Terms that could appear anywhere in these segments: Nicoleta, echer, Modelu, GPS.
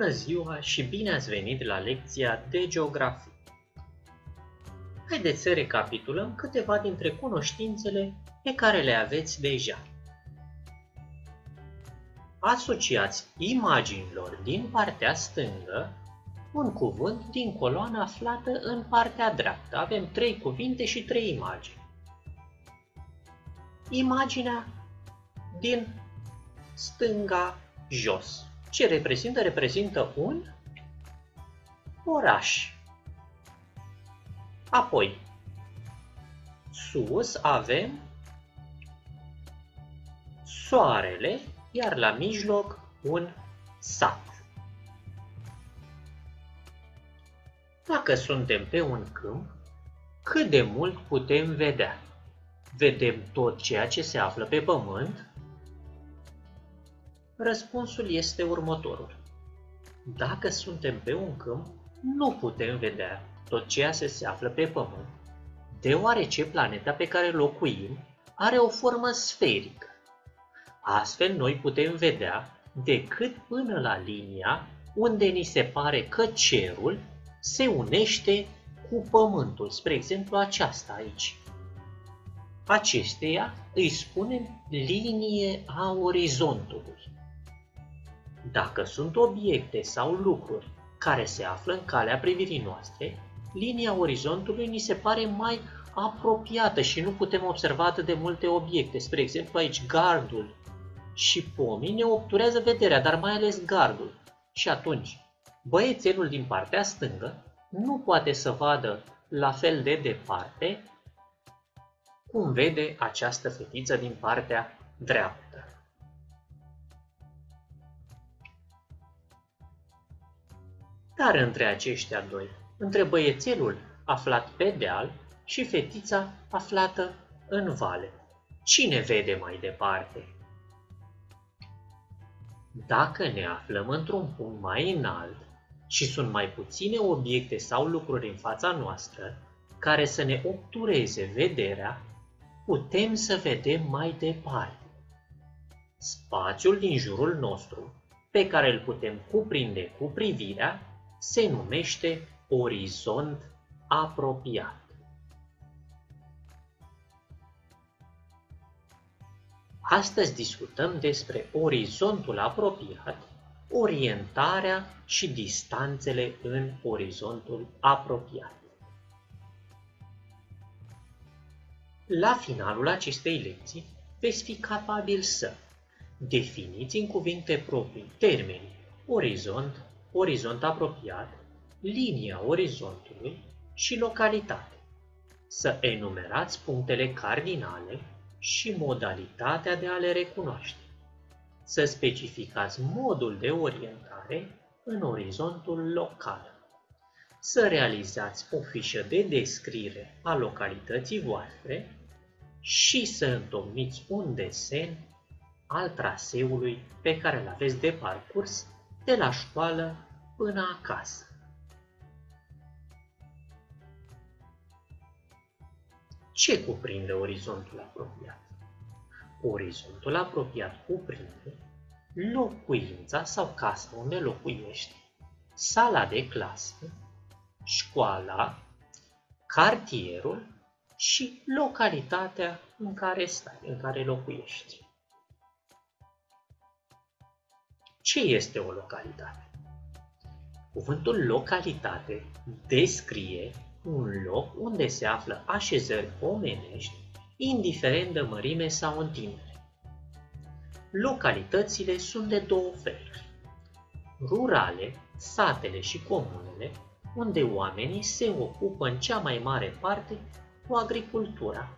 Bună ziua și bine ați venit la lecția de geografie! Haideți să recapitulăm câteva dintre cunoștințele pe care le aveți deja. Asociați imaginilor din partea stângă un cuvânt din coloana aflată în partea dreaptă. Avem 3 cuvinte și 3 imagini. Imaginea din stânga jos. Ce reprezintă? Reprezintă un oraș. Apoi, sus avem soarele, iar la mijloc un sat. Dacă suntem pe un câmp, cât de mult putem vedea? Vedem tot ceea ce se află pe pământ? Răspunsul este următorul. Dacă suntem pe un câmp, nu putem vedea tot ceea ce se află pe pământ, deoarece planeta pe care locuim are o formă sferică. Astfel, noi putem vedea decât până la linia unde ni se pare că cerul se unește cu pământul, spre exemplu aceasta aici. Acesteia îi spunem linie a orizontului. Dacă sunt obiecte sau lucruri care se află în calea privirii noastre, linia orizontului ni se pare mai apropiată și nu putem observa atât de multe obiecte. Spre exemplu aici gardul și pomii ne obturează vederea, dar mai ales gardul. Și atunci băiețelul din partea stângă nu poate să vadă la fel de departe cum vede această fetiță din partea dreaptă. Dar între aceștia doi, între băiețelul aflat pe deal și fetița aflată în vale, cine vede mai departe? Dacă ne aflăm într-un punct mai înalt și sunt mai puține obiecte sau lucruri în fața noastră care să ne obtureze vederea, putem să vedem mai departe. Spațiul din jurul nostru, pe care îl putem cuprinde cu privirea, se numește orizont apropiat. Astăzi discutăm despre orizontul apropiat, orientarea și distanțele în orizontul apropiat. La finalul acestei lecții veți fi capabil să definiți în cuvinte proprii termenii orizont, orizont apropiat, linia orizontului și localitate, să enumerați punctele cardinale și modalitatea de a le recunoaște, să specificați modul de orientare în orizontul local, să realizați o fișă de descriere a localității voastre și să întocmiți un desen al traseului pe care îl aveți de parcurs de la școală până acasă. Ce cuprinde orizontul apropiat? Orizontul apropiat cuprinde locuința sau casa unde locuiești, sala de clasă, școala, cartierul și localitatea în care stai, în care locuiești. Ce este o localitate? Cuvântul localitate descrie un loc unde se află așezări omenești, indiferent de mărime sau întindere. Localitățile sunt de două feluri. Rurale, satele și comunele, unde oamenii se ocupă în cea mai mare parte cu agricultura,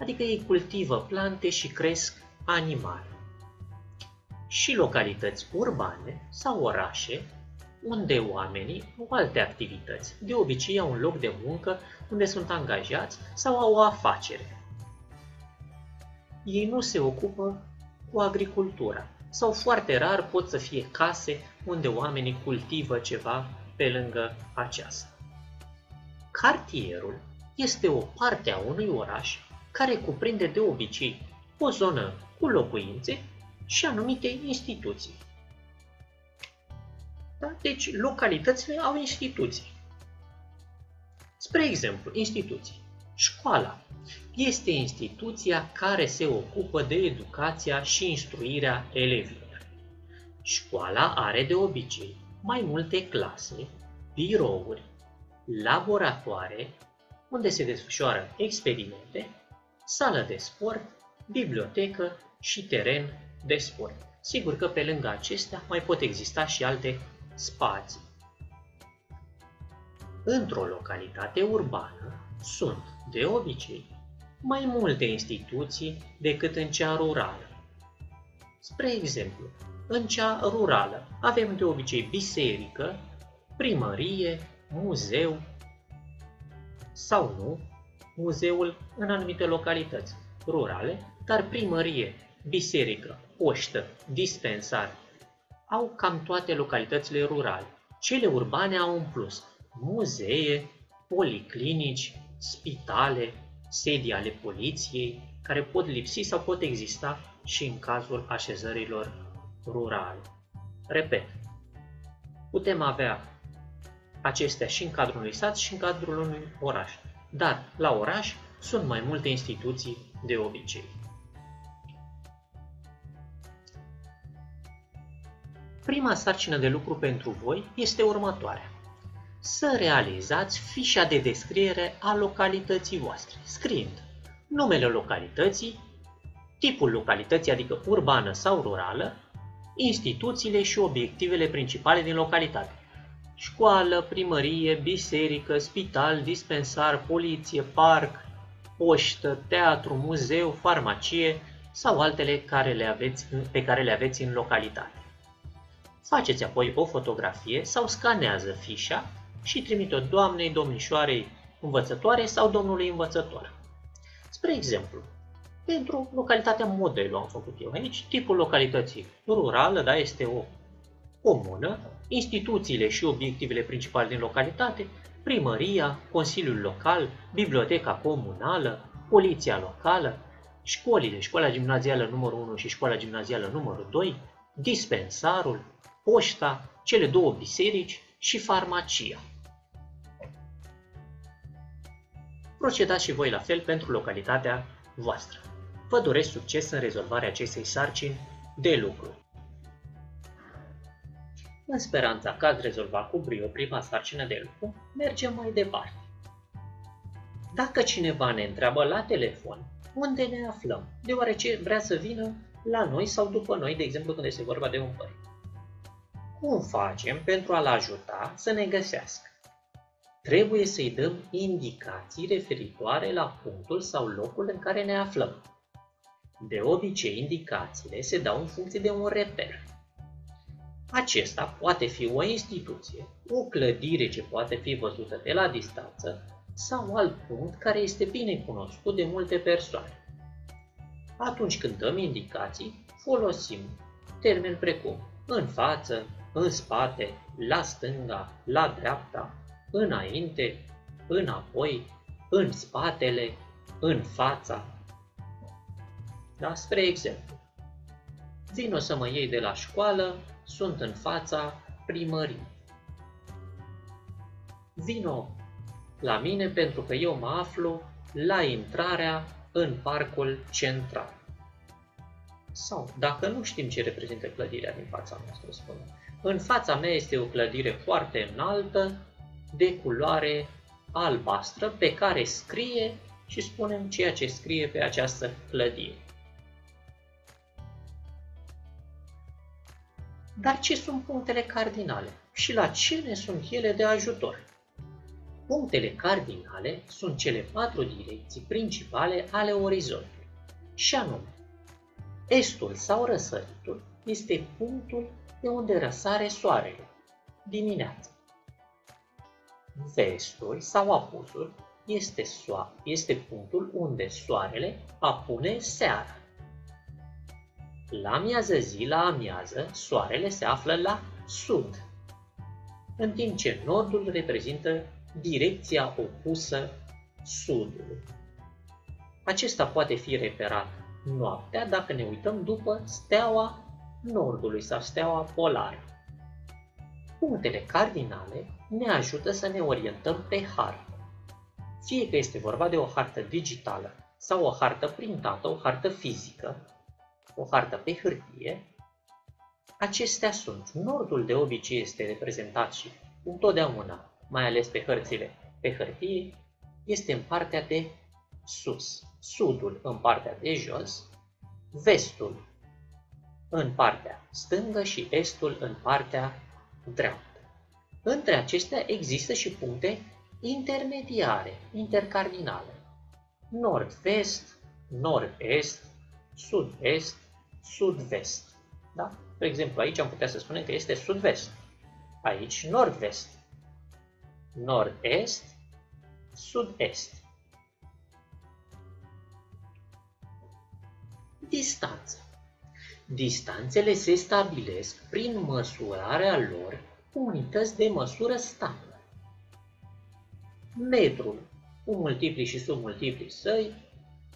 adică ei cultivă plante și cresc animale. Și localități urbane sau orașe, unde oamenii au alte activități, de obicei au un loc de muncă unde sunt angajați sau au o afacere. Ei nu se ocupă cu agricultura sau foarte rar pot să fie case unde oamenii cultivă ceva pe lângă aceasta. Cartierul este o parte a unui oraș care cuprinde de obicei o zonă cu locuințe și anumite instituții. Da? Deci, localitățile au instituții. Spre exemplu, instituții. Școala este instituția care se ocupă de educația și instruirea elevilor. Școala are de obicei mai multe clase, birouri, laboratoare, unde se desfășoară experimente, sală de sport, bibliotecă și teren de sport. Sigur că pe lângă acestea mai pot exista și alte spații. Într-o localitate urbană sunt, de obicei, mai multe instituții decât în cea rurală. Spre exemplu, în cea rurală avem de obicei biserică, primărie, muzeu sau nu, muzeul în anumite localități rurale, dar primărie, biserică, poștă, dispensar au cam toate localitățile rurale. Cele urbane au un plus: muzee, policlinici, spitale, sedii ale poliției, care pot lipsi sau pot exista și în cazul așezărilor rurale. Repet, putem avea acestea și în cadrul unui sat și în cadrul unui oraș, dar la oraș sunt mai multe instituții de obicei. Prima sarcină de lucru pentru voi este următoarea: să realizați fișa de descriere a localității voastre, scriind numele localității, tipul localității, adică urbană sau rurală, instituțiile și obiectivele principale din localitate. Școală, primărie, biserică, spital, dispensar, poliție, parc, poștă, teatru, muzeu, farmacie sau altele pe care le aveți în localitate. Faceți apoi o fotografie sau scanează fișa și trimite-o doamnei, domnișoarei învățătoare sau domnului învățător. Spre exemplu, pentru localitatea Modelu am făcut eu aici, tipul localității rurală, da, este o comună, instituțiile și obiectivele principale din localitate, primăria, consiliul local, biblioteca comunală, poliția locală, școlile, școala gimnazială numărul 1 și școala gimnazială numărul 2, dispensarul, poșta, cele două biserici și farmacia. Procedați și voi la fel pentru localitatea voastră. Vă doresc succes în rezolvarea acestei sarcini de lucru. În speranța că ați rezolvat cu brio prima sarcină de lucru, mergem mai departe. Dacă cineva ne întreabă la telefon unde ne aflăm, deoarece vrea să vină la noi sau după noi, de exemplu când este vorba de un părinte, cum facem pentru a-l ajuta să ne găsească? Trebuie să-i dăm indicații referitoare la punctul sau locul în care ne aflăm. De obicei, indicațiile se dau în funcție de un reper. Acesta poate fi o instituție, o clădire ce poate fi văzută de la distanță sau alt punct care este bine cunoscut de multe persoane. Atunci când dăm indicații, folosim termeni precum în față, în spate, la stânga, la dreapta, înainte, înapoi, în spatele, în fața. Da? Spre exemplu, vino să mă iei de la școală, sunt în fața primăriei. Vino la mine pentru că eu mă aflu la intrarea în parcul central. Sau, dacă nu știm ce reprezintă clădirea din fața noastră, spunem: în fața mea este o clădire foarte înaltă, de culoare albastră, pe care scrie, și spunem ceea ce scrie pe această clădire. Dar ce sunt punctele cardinale și la ce ne sunt ele de ajutor? Punctele cardinale sunt cele 4 direcții principale ale orizontului, și anume: estul sau răsăritul este punctul de unde răsare soarele, dimineața. Vestul sau apusul este punctul unde soarele apune seara. La amiază zi, la amiază, soarele se află la sud, în timp ce nordul reprezintă direcția opusă sudului. Acesta poate fi reperat noaptea dacă ne uităm după steaua nordului sau steaua polară. Punctele cardinale ne ajută să ne orientăm pe hartă. Fie că este vorba de o hartă digitală sau o hartă printată, o hartă fizică, o hartă pe hârtie, acestea sunt. Nordul de obicei este reprezentat și întotdeauna, mai ales pe hărțile pe hârtie, este în partea de sus, sudul în partea de jos, vestul în partea stângă și estul în partea dreaptă. Între acestea există și puncte intermediare, intercardinale. Nord-vest, nord-est, sud-est, sud-vest. Da? De exemplu, aici am putea să spunem că este sud-vest. Aici nord-vest, nord-est, sud-est. Distanță. Distanțele se stabilesc prin măsurarea lor cu unități de măsură standard. Metrul, cu multipli și submultipli săi,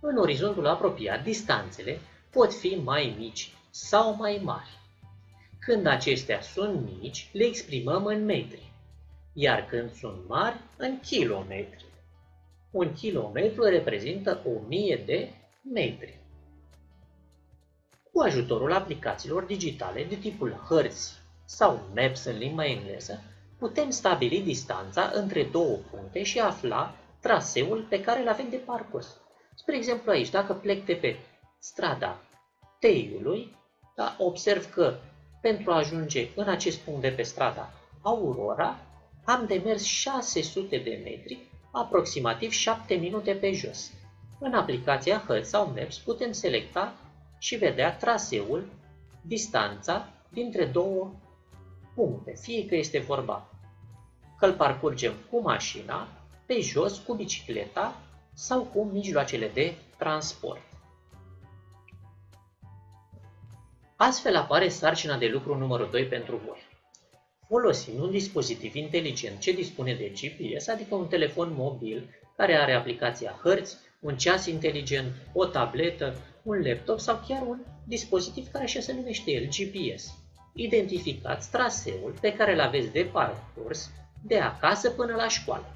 în orizontul apropiat, distanțele pot fi mai mici sau mai mari. Când acestea sunt mici, le exprimăm în metri, iar când sunt mari, în kilometri. Un kilometru reprezintă 1000 de metri. Cu ajutorul aplicațiilor digitale de tipul hărți sau maps în limba engleză, putem stabili distanța între două puncte și afla traseul pe care îl avem de parcurs. Spre exemplu aici, dacă plec de pe strada Teiului, da, observ că pentru a ajunge în acest punct de pe strada Aurora, am de mers 600 de metri, aproximativ 7 minute pe jos. În aplicația hărți sau maps putem selecta și vedea traseul, distanța dintre două puncte, fie că este vorba că îl parcurgem cu mașina, pe jos, cu bicicleta sau cu mijloacele de transport. Astfel apare sarcina de lucru numărul 2 pentru voi. Folosind un dispozitiv inteligent ce dispune de GPS, adică un telefon mobil care are aplicația hărți, un ceas inteligent, o tabletă, un laptop sau chiar un dispozitiv care așa se numește el, GPS. Identificați traseul pe care îl aveți de parcurs de acasă până la școală.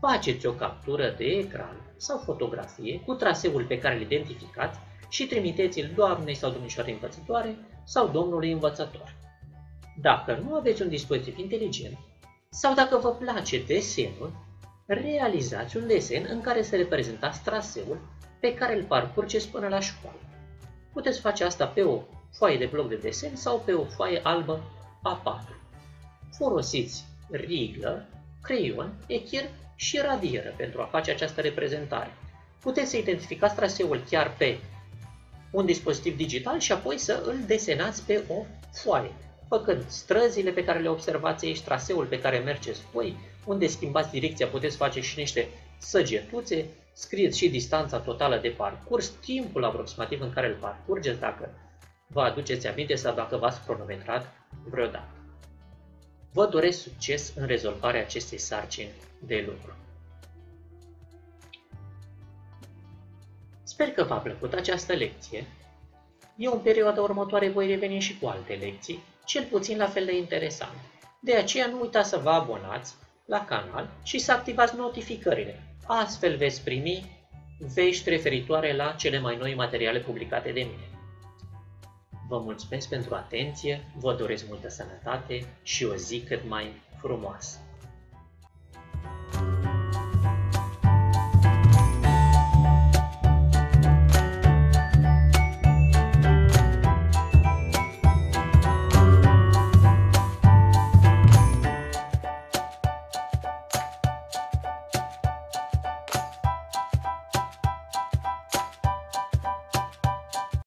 Faceți o captură de ecran sau fotografie cu traseul pe care îl identificați și trimiteți-l doamnei sau domnișoarei învățătoare sau domnului învățător. Dacă nu aveți un dispozitiv inteligent sau dacă vă place desenul, realizați un desen în care să reprezentați traseul pe care îl parcurgeți până la școală. Puteți face asta pe o foaie de bloc de desen sau pe o foaie albă A4. Folosiți riglă, creion, echir și radieră pentru a face această reprezentare. Puteți să identificați traseul chiar pe un dispozitiv digital și apoi să îl desenați pe o foaie, făcând străzile pe care le observați aici, traseul pe care mergeți voi, unde schimbați direcția puteți face și niște săgetuțe, scrieți și distanța totală de parcurs, timpul aproximativ în care îl parcurgeți, dacă vă aduceți aminte sau dacă v-ați cronometrat vreodată. Vă doresc succes în rezolvarea acestei sarcini de lucru. Sper că v-a plăcut această lecție. Eu în perioada următoare voi reveni și cu alte lecții, cel puțin la fel de interesante. De aceea nu uitați să vă abonați la canal și să activați notificările. Astfel veți primi vești referitoare la cele mai noi materiale publicate de mine. Vă mulțumesc pentru atenție, vă doresc multă sănătate și o zi cât mai frumoasă!